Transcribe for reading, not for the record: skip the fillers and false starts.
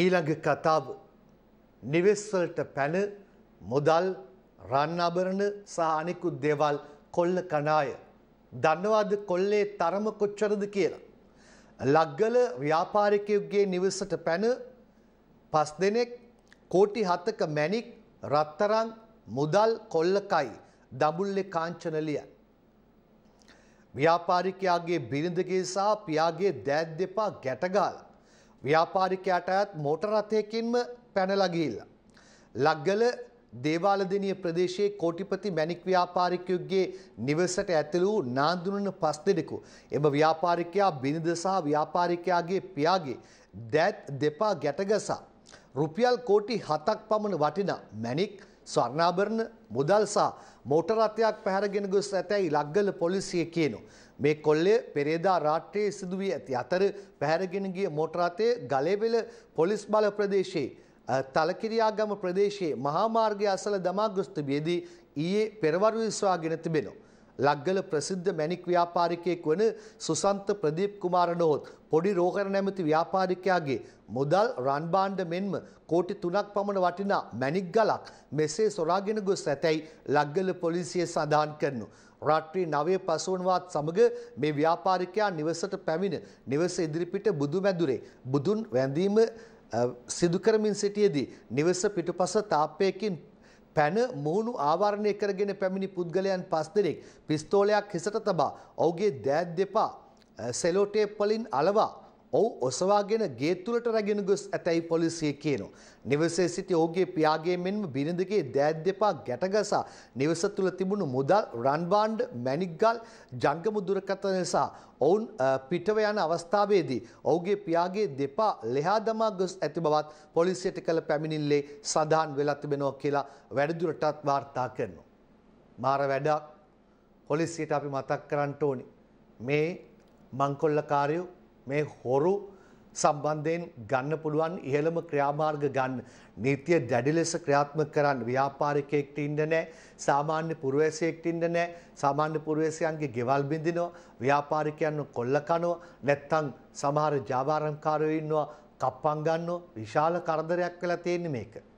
ඊළඟ කතාව නිවෙස් වලට පැන මොදල් රන් ආභරණ සහ අනිකුත් දේවල් කොල්ල කණාය දන්නවද කොල්ලේ තරම කොච්චරද කියලා. ලග්ගල ව්‍යාපාරිකයෙකුගේ නිවෙසට පැන 5 දෙනෙක් කෝටි 7ක මැණික් රත්තරන් මුදල් කොල්ලකයි දඹුල්ලේ කාංචනලිය. ව්‍යාපාරිකයාගේ බිරිඳගේ සහ පියාගේ දෑත් දෙපා ගැටගාලා ව්‍යාපාරිකයාටත් මෝටර රථයකින්ම පැනලා ගිහිල්ලා. ලග්ගල දේවාලදෙණිය ප්‍රදේශයේ කෝටිපති මැණික් ව්‍යාපාරිකයෙකුගේ නිවසට ඇතුළු වූ නාඳුනන 5 දෙනෙකු එම ව්‍යාපාරිකයා බිරිඳ සහ ව්‍යාපාරිකයාගේ පියාගේ දෑත් දෙපා ගැටගසා රුපියල් කෝටි 7ක් පමණ වටිනා මැණික් ස්වර්ණාභරණ මුදල් සහ මෝටර රථයක් පැහැරගෙන ගොස් ඇතැයි ලග්ගල පොලිසිය කියනවා. මේ කොල්ලේ පෙරේදා රාත්‍රියේ සිදු වී ඇති අතර පැහැරගෙන ගිය මෝටර රථය ගලේබෙල පොලිස් බල ප්‍රදේශයේ තලකිරියාගම ප්‍රදේශයේ මහා මාර්ගය අසල දමා ගොස් තිබෙදී ඊයේ පෙරවරු විශ්වාගෙන තිබෙනවා. ලග්ගල ප්‍රසිද්ධ මැණික් ව්‍යාපාරිකයෙක් වන සුසන්ත ප්‍රදීප් කුමාර නෝත් පොඩි රෝකර නැමැති ව්‍යාපාරිකයාගේ මුදල් රන් භාණ්ඩ මෙන්ම කෝටි 3ක් පමණ වටිනා මැණික් ගලක් මෙසේ සොරාගෙන ගොස් ඇතැයි ලග්ගල පොලිසිය සඳහන් කරනවා. රාත්‍රී 9:05 සමග මේ ව්‍යාපාරිකයා නිවසට පැමිණ නිවස ඉදිරිපිට බුදුමැදුරේ බුදුන් වැඳීම සිදු කරමින් සිටියේදී නිවස පිටුපස තාප්පයකින් පැන මුහුණු ආවරණය කරගෙන පැමිණි පුද්ගලයන් 5 දෙනෙක් පිස්තෝලයක් හිසට තබා ඔහුගේ දෑත් දෙපා සෙලෝ ටේප් වලින් අලවා ඔහු ඔසවාගෙන ගේ තුලට රැගෙන ගොස් ඇතැයි පොලිසිය කියනවා. නිවසේ සිටි ඔහුගේ පියාගේ මෙන්ම බිරිඳගේ දෑත් දෙපා ගැටගසා නිවස තුල තිබුණු මුදල් රන් භාණ්ඩ මැණික්ගල් ජංගම දුරකථන නිසා ඔවුන් පිටව යන අවස්ථාවේදී ඔහුගේ පියාගේ දෙපා ලෙහා දමා ගොස් ඇති බවත් පොලිසියට කළ පැමිණිල්ලේ සඳහන් වෙලා තිබෙනවා කියලා වැඩිදුරටත් වාර්තා කරනවා. මාර වැඩක්. පොලිසියට අපි මතක් කරන්න ඕනි. මේ මංකොල්ලකාරයෝ මේ හොරු සම්බන්ධයෙන් ගන්න පුළුවන් ඉහළම ක්‍රියාමාර්ග ගන්න. නීතිය දැඩි ලෙස ක්‍රියාත්මක කරන්න. ව්‍යාපාරිකයෙක්ට ඉන්න නැහැ. සාමාන්‍ය පුරවැසියෙක්ට ඉන්න නැහැ. සාමාන්‍ය පුරවැසියන්ගේ ගෙවල් බිඳිනවා. ව්‍යාපාරිකයන්ව කොල්ල කනවා. නැත්තම් සමහර ජාවාරම්කාරයෝ ඉන්නවා. කප්පම් ගන්නවා. විශාල කරදරයක් වෙලා තියෙන්නේ මේක.